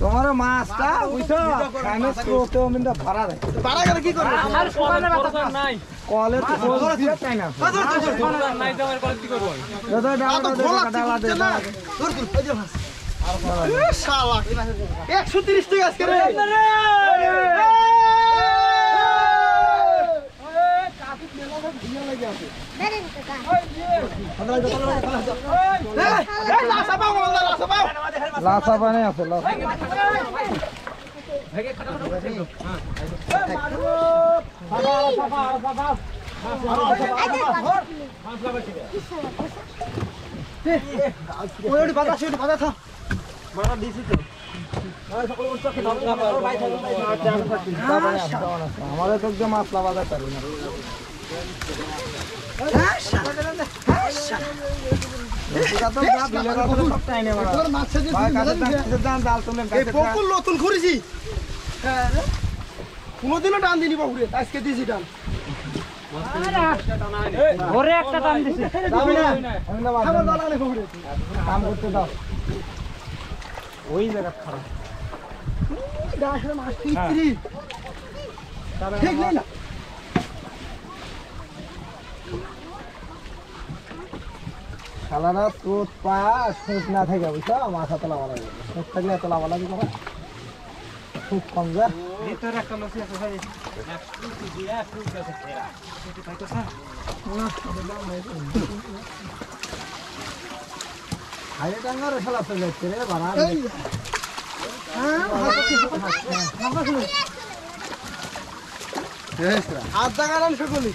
তোমার মাছটা বুঝছো আমি স্রোতে ওমন্দ ভরা রাখ ভরা গেল কি করবে আমার কোলে কথা নাই কোলে তো বড় দিতে না নাই জামার কোলে কি করব দাদা ডালা দে দূর দূর ওই যে ভাস এ শালা 130 টাকা আজকে রে কাফি মেলা ভিড় লাগে আছে মেরে টাকা ওই এ লাসা পাও লাসা পাও लासा बने आप लोग भगे खड़ा हो हां बाबा बाबा बाबा फासला बच गया ओड़ी बाधा था मारा डीसी तो भाई सकल बच्चा के नाम ना भाई हमारे तो एकदम फासला बाधा करो ना এটা তো যা বিলে কথা সব টাইনে মারা ভাই কাছে দান ডাল তুমি এই বকুল নতুন করেছি কোনদিনও টান দিনি বাবুরে আজকে দিছি টান ওরে একটা টান দিছি দাও না আমরা দাও না বাবুরে কাম করতে দাও ওই জায়গা খারাপ দাশের মাছ টিত্রি ঠিক নেই না খালানা তোত পা শেষ না থাকে বুঝছো মাথা তোলা বলা লাগে শেষ থাকলে তোলা বলা লাগে খুব কম যা ভিতরে একটা লসি আছে ভাই একটু দিয়ে একটু কাছে ফেরা সেটা ভাই তো স্যার না বললাম নাই আরে ডাঙ্গার শালা চলে যাচ্ছে রে বাবা হ্যাঁ ভালো কিছু কথা ভালো শুনো এই স্যার আজ জাগারান সকলি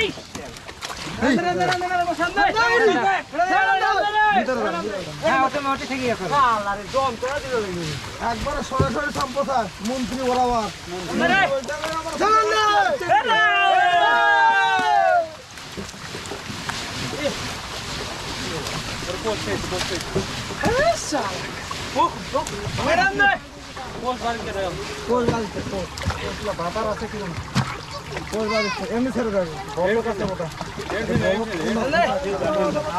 এই ভাতার আছে কি এমনি ছেড়ে যাবে বড় কাছে কথা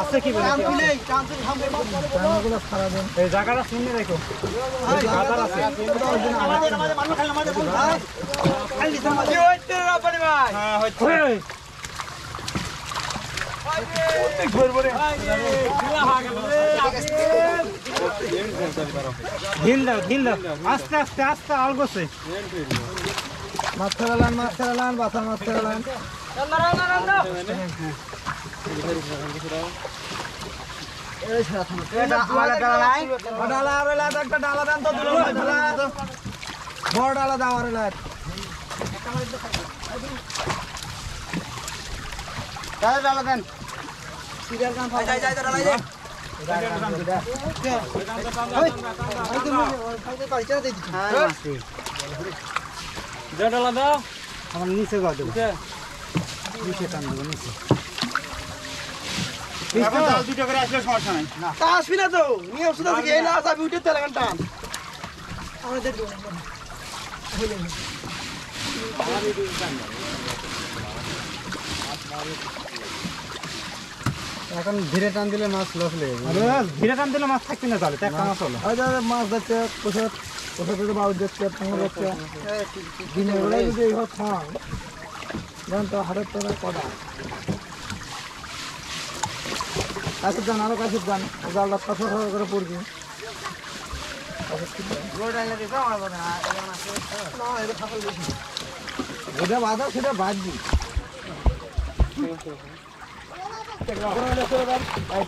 আছে কি বলে এই জায়গাটা শুনে রাখো বাজার আছে মানে খালি মানে বল খালি সমাজে হইতে রে আপনি ভাই হ্যাঁ হইছে ওতে ঘর ঘরে দিলা হাগে দিলা দিলা আস্তে আস্তে আস্তে আলগোছে মাছরালান বাসা মাছরালান রান্না এই ছাড়া থামো এটা আলাদা ডালা নাই ডালা আর লাগা একটা ডালা দাও তো দুলো বড় ডালা দাও আর লাগা দাও ডালা দেন সিরিয়াল কাম যাই যাই ডালা যাই ওই তুমি ওইটা কইটা দেই হ্যাঁ ডালা দাও আমার নিচে দাও নিচে নিচে টান দাও নিচে এটা দাও দুটো করে আসলে সমস্যা নাই না তা আসবি না তো নিয়ে ওষুধ আছে এই না যাবি উঠে তেল ঘন্টা আমরা দেখব হইলো না আমি দিই টান এখন ধীরে টান দিলে মাছ লস লাগে আরে ধীরে টান দিলে মাছ থাকবে না তাহলে একটা মাছ হলো আরে মাছ যাচ্ছে কোথাও ওটাতে বাউ দেখতে তোমরা দেখতে দিনে ওলাই দেই হো খাও জান তো হাড় তো কড়া আচ্ছা জান আরো কাছে জান জালটা পাথর করে পড়বি গোড়া লাগে যাও না না এটা ফাটল বেশি এটা বাঁধা সেটা বাদ দি Come on, I'm going to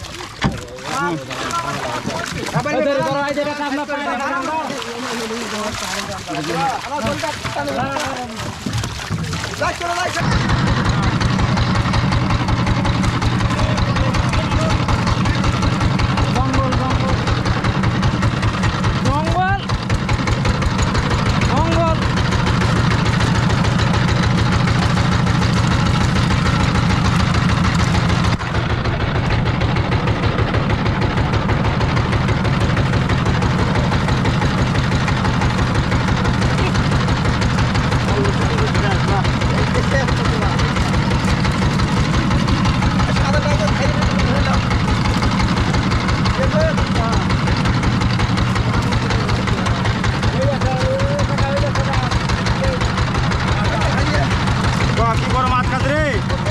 Aqui agora mata cadê?